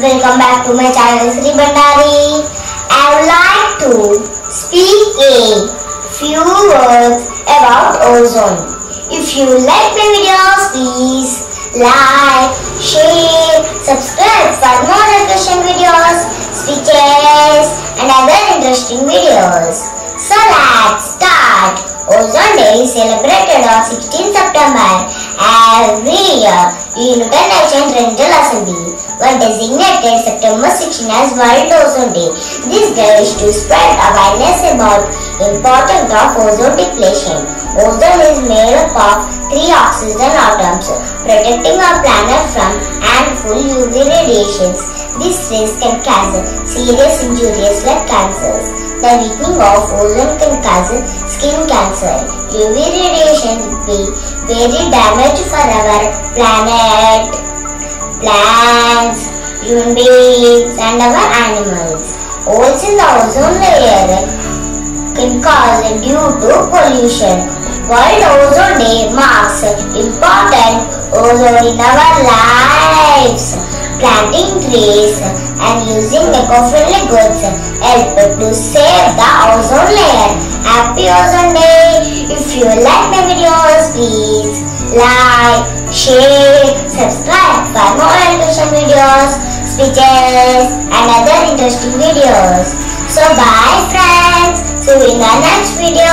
Welcome back to my channel Sri Bandari. I would like to speak a few words about ozone. If you like my videos, please like, share, subscribe for more education videos, speeches and other interesting videos. So let's start. Ozone Day is celebrated on 16th September every year in United Nations General Assembly, when designated September 16 as World Ozone Day. This day is to spread awareness about the importance of ozone depletion. Ozone is made up of three oxygen atoms, protecting our planet from harmful UV radiations. This risk can cause serious injuries like cancers. The weakening of ozone can cause skin cancer. UV radiation will be very damaged for our planet, plants, human beings and our animals. Holes in the ozone layer can cause due to pollution. World Ozone Day marks important ozone in our lives. Planting trees and using eco-friendly goods help to save the ozone layer. Happy Ozone Day! If you like my videos, please like, share, subscribe for more education videos, speeches and other interesting videos. So bye friends, see you in the next video.